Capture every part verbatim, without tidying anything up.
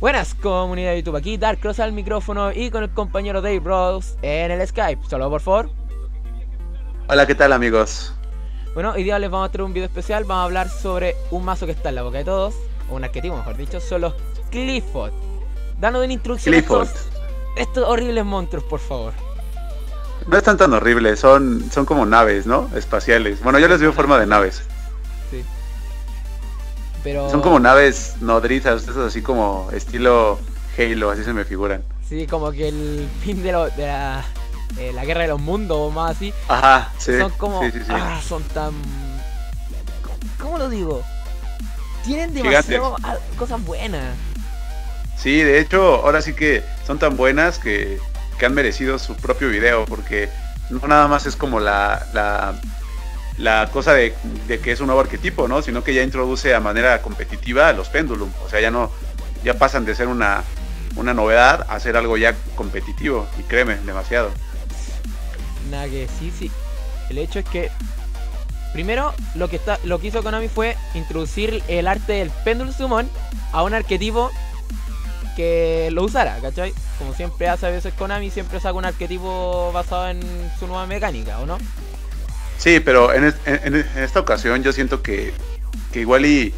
Buenas, comunidad de YouTube, aquí Dark Cross al micrófono y con el compañero Dave Rose en el Skype. Saludos, por favor. Hola, ¿qué tal, amigos? Bueno, hoy día les vamos a traer un video especial. Vamos a hablar sobre un mazo que está en la boca de todos, o un arquetipo, mejor dicho, son los Qliphort. Danos una instrucción a estos, estos horribles monstruos, por favor. No están tan horribles, son, son como naves, ¿no? Espaciales. Bueno, yo les veo forma de naves. Sí. Pero... son como naves nodrizas, esas así como estilo Halo, así se me figuran. Sí, como que el fin de, lo, de la, eh, la guerra de los mundos o más así. Ajá, sí. Son como... sí, sí, sí. Ah, son tan... ¿cómo lo digo? Tienen demasiado gigantes. Cosas buenas. Sí, de hecho, ahora sí que son tan buenas que, que han merecido su propio video, porque no nada más es como la... la... la cosa de, de que es un nuevo arquetipo, ¿no? Sino que ya introduce a manera competitiva a los Pendulum. O sea, ya no, ya pasan de ser una, una novedad a ser algo ya competitivo. Y créeme, demasiado. Nada que decir, sí, sí. El hecho es que primero lo que está, lo que hizo Konami fue introducir el arte del Pendulum Summon a un arquetipo que lo usara, ¿cachai? Como siempre hace a veces Konami, siempre saca un arquetipo basado en su nueva mecánica, ¿o no? Sí, pero en, en, en esta ocasión yo siento que, que igual y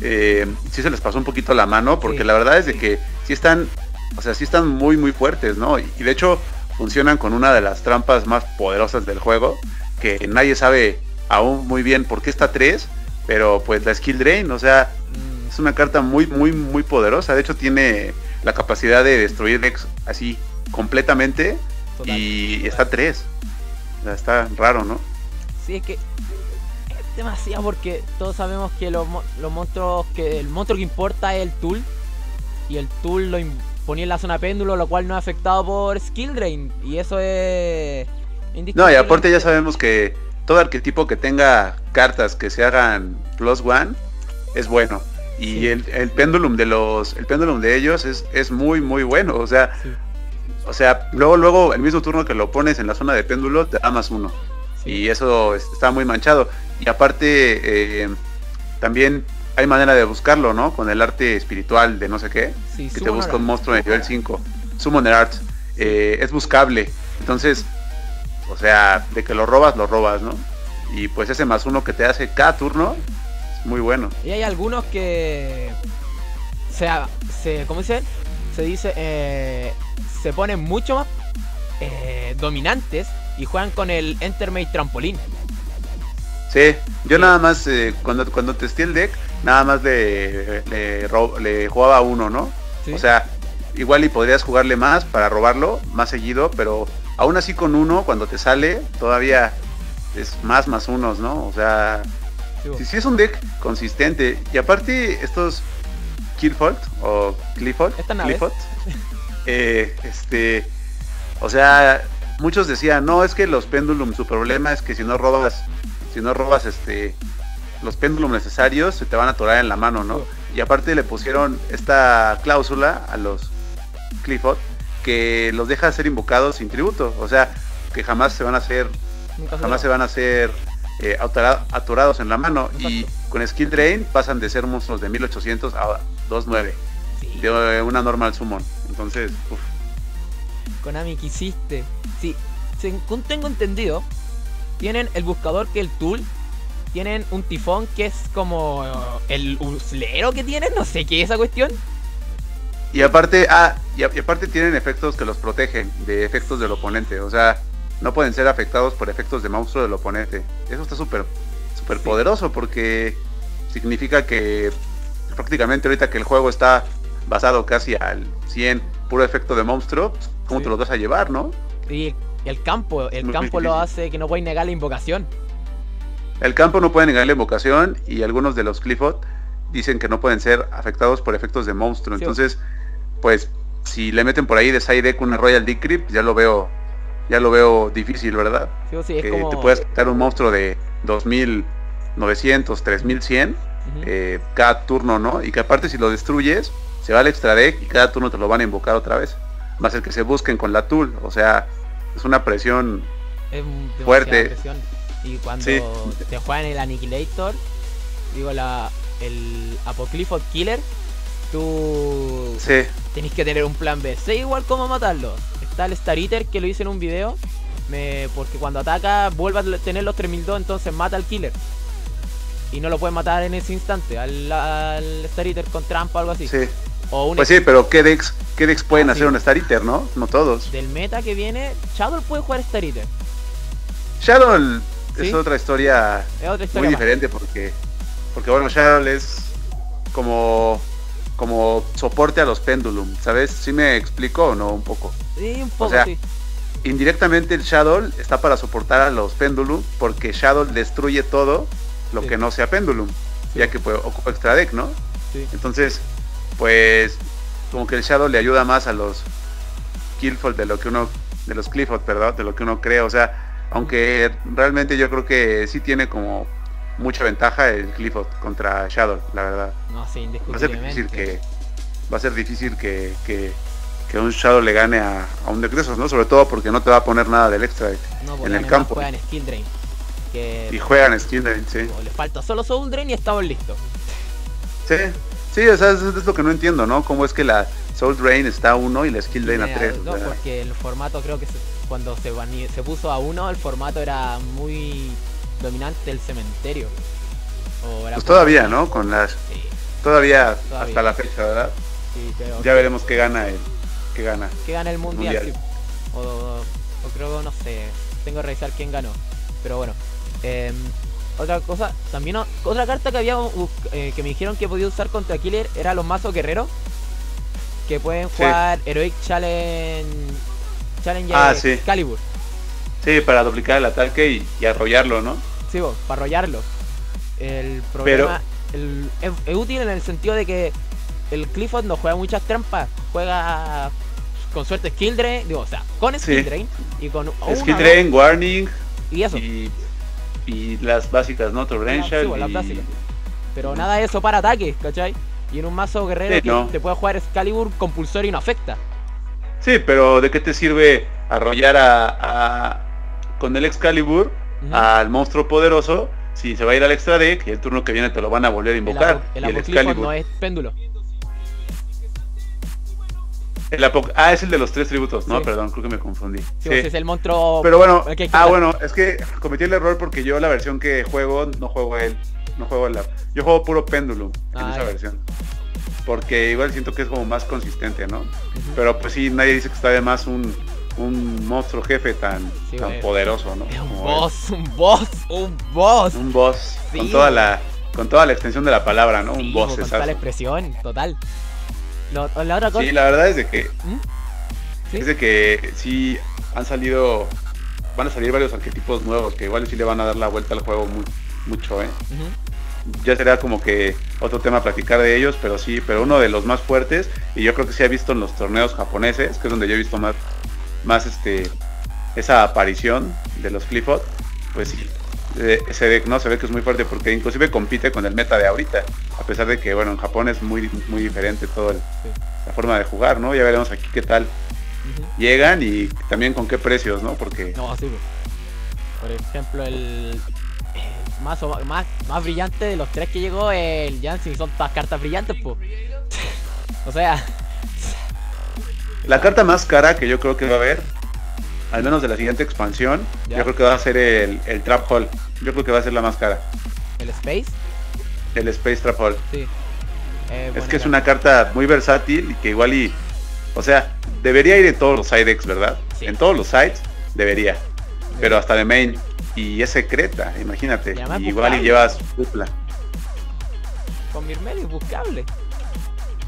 eh, sí se les pasó un poquito la mano, porque sí, la verdad es de que sí están, o sea, sí están muy muy fuertes, ¿no? Y, y de hecho funcionan con una de las trampas más poderosas del juego, que nadie sabe aún muy bien por qué está tres, pero pues la Skill Drain, o sea, mm. es una carta muy muy muy poderosa. De hecho tiene la capacidad de destruir Ex así completamente. Total, y total. Está tres, o sea, está raro, ¿no? Sí, es que es demasiado, porque todos sabemos que los, los monstruos, que el monstruo que importa es el Tool, y el Tool lo ponía en la zona péndulo, lo cual no es afectado por Skill Drain, y eso es indiscutible. No, y aparte ya sabemos que todo arquetipo que tenga cartas que se hagan plus one es bueno, y sí, el, el Pendulum de los el Pendulum de ellos es, es muy muy bueno, o sea, sí. O sea, luego luego el mismo turno que lo pones en la zona de péndulo te da más uno. Y eso está muy manchado. Y aparte, eh, también hay manera de buscarlo, ¿no? Con el arte espiritual de no sé qué. Sí, que te busca art. Un monstruo de nivel cinco. Summoner Art. Eh, es buscable. Entonces, o sea, de que lo robas, lo robas, ¿no? Y pues ese más uno que te hace cada turno es muy bueno. Y hay algunos que... se, se, ¿cómo dice? Se dice... Eh, se ponen mucho más eh, dominantes. Y juegan con el Entermate trampolín. Sí, yo sí. nada más eh, cuando, cuando testé el deck, nada más le, le, le jugaba uno, ¿no? Sí. O sea, igual y podrías jugarle más para robarlo más seguido, pero aún así con uno, cuando te sale, todavía es más más unos, ¿no? O sea, sí, sí, sí es un deck consistente. Y aparte estos Qliphort o Qliphort, Qliphort, eh, este, o sea, muchos decían, no, es que los Pendulum, su problema es que si no robas, si no robas este, los Pendulum necesarios, se te van a atorar en la mano, ¿no? Y aparte le pusieron esta cláusula a los Qliphort, que los deja ser invocados sin tributo, o sea, que jamás se van a hacer, jamás se van a hacer eh, atorados en la mano. Exacto. Y con Skill Drain pasan de ser monstruos de mil ochocientos a dos nueve, sí, de una normal summon. Entonces, uff. Konami, ¿qué hiciste? Sí, según tengo entendido, tienen el buscador que es el Tool, tienen un tifón que es como el uslero que tienen, no sé qué es esa cuestión. Y aparte, ah, y, y aparte tienen efectos que los protegen de efectos del oponente, o sea, no pueden ser afectados por efectos de monstruo del oponente. Eso está súper súper sí. poderoso, porque significa que prácticamente ahorita que el juego está basado casi al cien puro efecto de monstruo, ¿cómo sí. te lo vas a llevar, no? Y el campo, el campo lo hace que no puede negar la invocación. El campo no puede negar la invocación, y algunos de los Qliphort dicen que no pueden ser afectados por efectos de monstruo. Sí. Entonces, pues, si le meten por ahí de side deck una Royal Decrypt, ya lo veo, ya lo veo difícil, ¿verdad? Sí, sí, es que como... te puedas quitar un monstruo de dos mil novecientos, tres mil cien uh-huh. eh, cada turno, ¿no? Y que aparte si lo destruyes, se va al extra deck y cada turno te lo van a invocar otra vez. Más el que se busquen con la Tool, o sea, es una presión es fuerte. Presión. Y cuando sí. te juegan el Annihilator, digo, la, el Apoqliphort Killer, tú Sí. Tenéis que tener un plan B. Sé igual cómo matarlos. Está el Star Eater, que lo hice en un video. Me... Porque cuando ataca vuelve a tener los tres mil dos, entonces mata al killer. Y no lo puedes matar en ese instante. Al, al Star Eater con trampa o algo así. Sí. O un pues sí, pero ¿qué decks, qué decks pueden ah, hacer sí. un Star Eater, no? No todos. Del meta que viene, Shadow puede jugar Star Eater. Shadow ¿Sí? es otra historia, es otra historia muy más. diferente porque, porque bueno, Shadow es como... como soporte a los Pendulum, ¿sabes? ¿Sí me explico o no? Un poco. Sí, un poco, o sea, sí. Indirectamente el Shadow está para soportar a los Pendulum porque Shadow destruye todo lo sí. que no sea Pendulum, sí. ya que pues, ocupa extra deck, ¿no? Sí. Entonces, pues, como que el Shadow le ayuda más a los Qliphort de lo que uno, de los Qliphort, perdón, de lo que uno cree, o sea, aunque realmente yo creo que sí tiene como... mucha ventaja el Qliphort contra Shadow, la verdad. No, sí, indiscutiblemente. Va a ser difícil que, va a ser difícil que, que, que un Shadow le gane a, a un deck de esos, ¿no? Sobre todo porque no te va a poner nada del extra deck no, en el campo. Juegan Skill Drain. Que... Y juegan Skill Drain, sí. Les falta solo Soul Drain y estamos listos. Sí, sí, o sea, es, es lo que no entiendo, ¿no? Cómo es que la Soul Drain está a uno y la Skill Drain a tres. No, o sea, porque el formato creo que se, cuando se, se puso a uno, el formato era muy... dominante del cementerio. O pues todavía, ¿no? Con las sí. todavía, todavía hasta la fecha, ¿verdad? Sí, pero ya veremos qué gana el qué gana. Qué gana el mundial. mundial. Sí. O, o creo no sé. Tengo que revisar quién ganó. Pero bueno. Eh, otra cosa, también no, otra carta que había eh, que me dijeron que podía usar contra Killer era los mazos guerreros que pueden jugar sí. Heroic Challenge Challenge ah, sí. Calibur. Sí, para duplicar el ataque y, y arrollarlo, ¿no? Sí, vos, para arrollarlo. El problema Pero... el, es, es útil en el sentido de que el Qliphort no juega muchas trampas. Juega con suerte Skill Drain, digo, o sea, con Skill sí. Drain y con... Skill Drain, vez, Warning y eso. Y, y las básicas, ¿no? Torrential sí, vos, y... las básicas. Pero mm. nada de eso para ataques, ¿cachai? Y en un mazo guerrero sí, que no. te puede jugar Excalibur, Compulsor y no afecta. Sí, pero ¿de qué te sirve arrollar a... a... con el Excalibur uh-huh. al monstruo poderoso? Si se va a ir al extra deck y el turno que viene te lo van a volver a invocar. El, el, y el Excalibur no es péndulo. El Apoc ah, es el de los tres tributos. No, sí. perdón, creo que me confundí. Sí, sí. Pues es el monstruo... Pero bueno, que que ah, bueno, es que cometí el error porque yo la versión que juego, no juego él. No juego el Yo juego puro péndulo en ah, esa es. versión. Porque igual siento que es como más consistente, ¿no? Uh-huh. Pero pues sí, nadie dice que está de más un... un monstruo jefe tan, sí, tan poderoso, ¿no? Un boss, un boss, un boss. Un boss. Sí. Con toda la. Con toda la extensión de la palabra, ¿no? Sí, un boss. Con toda la expresión, total. Lo, la otra cosa. Sí, la verdad es de que. ¿Mm? ¿Sí? Es de que sí han salido. Van a salir varios arquetipos nuevos que igual sí le van a dar la vuelta al juego muy, mucho, ¿eh? Uh-huh. Ya será como que otro tema platicar de ellos, pero sí, pero uno de los más fuertes, y yo creo que se ha visto en los torneos japoneses, que es donde yo he visto más. más este esa aparición de los Qliphort, pues sí, ese deck no se ve que es muy fuerte porque inclusive compite con el meta de ahorita, a pesar de que bueno, en Japón es muy muy diferente todo el, sí. la forma de jugar, ¿no? Ya veremos aquí qué tal uh-huh. llegan y también con qué precios, ¿no? Porque no, sí, por ejemplo el más, más más brillante de los tres que llegó el Janssen, son todas cartas brillantes, pues. O sea, la carta más cara que yo creo que va a haber, al menos de la siguiente expansión, ¿Ya? yo creo que va a ser el, el Trap Haul. Yo creo que va a ser la más cara. ¿El Space? El Space Trap Haul. Sí. Eh, es que es una carta muy versátil y que igual y... O sea, debería ir en todos los side decks, ¿verdad? Sí. En todos los sides, debería. Pero hasta de main. Y es secreta, imagínate. Y igual y llevas dupla. Con Mirmeo es buscable.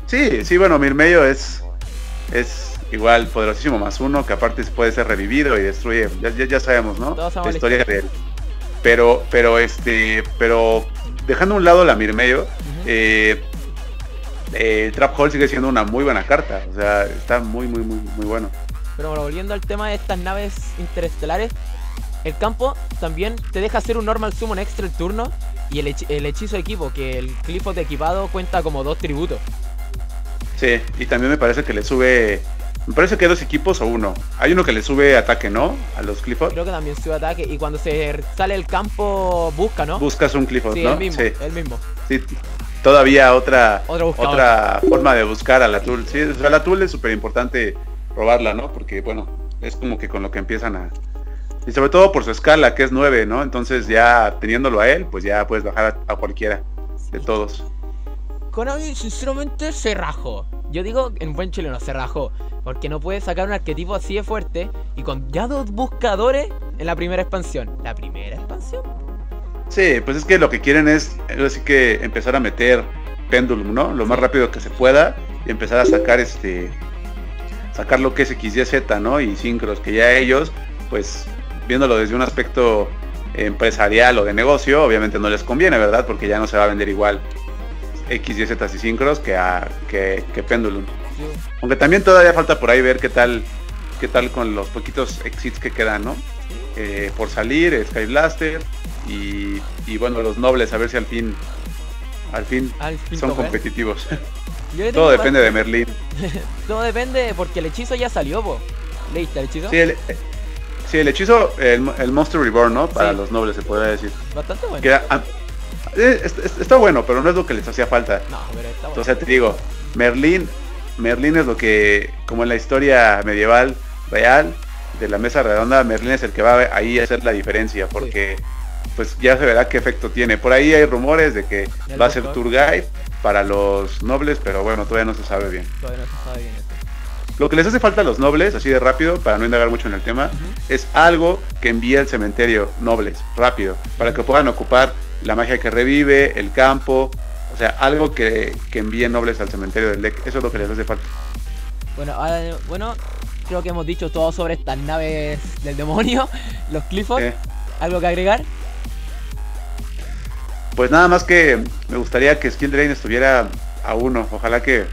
Sí, sí, bueno, Mirmeo es... es igual poderosísimo, más uno, que aparte puede ser revivido y destruye, ya, ya, ya sabemos, ¿no? La historia real. Pero, pero este, pero dejando a un lado la Mirmeo, uh-huh. eh, eh, Trap Haul sigue siendo una muy buena carta, o sea, está muy, muy, muy, muy bueno. Pero bueno, volviendo al tema de estas naves interestelares, el campo también te deja hacer un normal summon extra el turno y el, hech el hechizo de equipo, que el Qliphort de equipado cuenta como dos tributos. Sí, y también me parece que le sube... Me parece que hay dos equipos o uno. Hay uno que le sube ataque, ¿no? A los Qliphort. Creo que también sube ataque. Y cuando se sale el campo, busca, ¿no? Buscas un Qliphort, sí, ¿no? El mismo, sí, el mismo. Sí, todavía otra otra forma de buscar a la Tool. Sí, o sea, la Tool es súper importante robarla, ¿no? Porque, bueno, es como que con lo que empiezan a... Y sobre todo por su escala, que es nueve, ¿no? Entonces ya teniéndolo a él, pues ya puedes bajar a, a cualquiera de todos. Konami, sinceramente, se rajó. Yo digo, en buen chileno, se rajó. Porque no puede sacar un arquetipo así de fuerte y con ya dos buscadores en la primera expansión. ¿La primera expansión? Sí, pues es que lo que quieren es, así que empezar a meter Pendulum, ¿no? Lo más rápido que se pueda y empezar a sacar este... sacar lo que es equis, ye, zeta, ¿no? Y Synchros, que ya ellos, pues, viéndolo desde un aspecto empresarial o de negocio, obviamente no les conviene, ¿verdad? Porque ya no se va a vender igual equis, ye, zeta y Synchros que, a, que, que Pendulum. Sí. Aunque también todavía falta por ahí ver qué tal qué tal con los poquitos exits que quedan, ¿no? Eh, por salir, Skyblaster y, y bueno, los nobles, a ver si al fin al fin, al fin son competitivos. Todo depende de Merlin. Todo depende porque el hechizo ya salió, po. ¿Leíste el hechizo? Sí, el, sí, el hechizo, el, el Monster Reborn, ¿no? Para sí. los nobles se podría decir. Bastante bueno. Que, a, es, es, está bueno, pero no es lo que les hacía falta. No, pero está bueno. O sea, te digo, Merlin, Merlin es lo que, como en la historia medieval real, de la mesa redonda, Merlin es el que va ahí a hacer la diferencia, porque sí. pues ya se verá qué efecto tiene. Por ahí hay rumores de que va a ser Tour Guide para los nobles, pero bueno, todavía no se sabe bien. Todavía no se sabe bien esto. Lo que les hace falta a los nobles, así de rápido, para no indagar mucho en el tema, uh-huh. es algo que envíe al cementerio nobles, rápido, para que puedan ocupar la magia que revive, el campo, o sea, algo que, que envíe nobles al cementerio del deck. Eso es lo que les hace falta. Bueno, ahora, bueno, creo que hemos dicho todo sobre estas naves del demonio, los Qliphort. ¿Eh? ¿Algo que agregar? Pues nada más que me gustaría que Skill Drain estuviera a uno, ojalá que,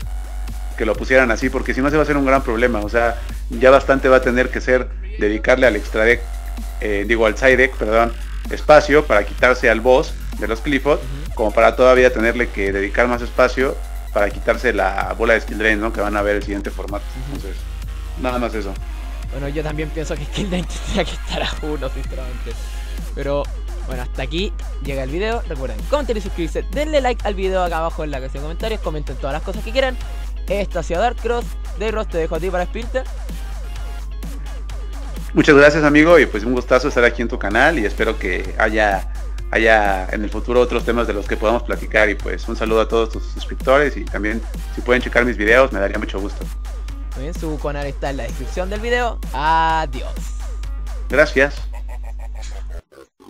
que lo pusieran así, porque si no se va a ser un gran problema, o sea, ya bastante va a tener que ser dedicarle al extra deck, eh, digo al side deck, perdón, espacio para quitarse al boss de los Qliphort, uh-huh. como para todavía tenerle que dedicar más espacio para quitarse la bola de Skill Drain, ¿no? Que van a ver el siguiente formato, uh-huh. entonces, nada más eso. Bueno, yo también pienso que Skill Drain tendría que estar a uno, sinceramente, pero... Bueno, hasta aquí llega el video. Recuerden comentar y suscribirse. Denle like al video acá abajo en la sección de comentarios. Comenten todas las cosas que quieran. Esto ha sido Dark Cross. Dave Rose, te dejo a ti para despedirte. Muchas gracias, amigo. Y pues un gustazo estar aquí en tu canal. Y espero que haya, haya en el futuro otros temas de los que podamos platicar. Y pues un saludo a todos tus suscriptores. Y también si pueden checar mis videos, me daría mucho gusto. Muy bien, su canal está en la descripción del video. Adiós. Gracias.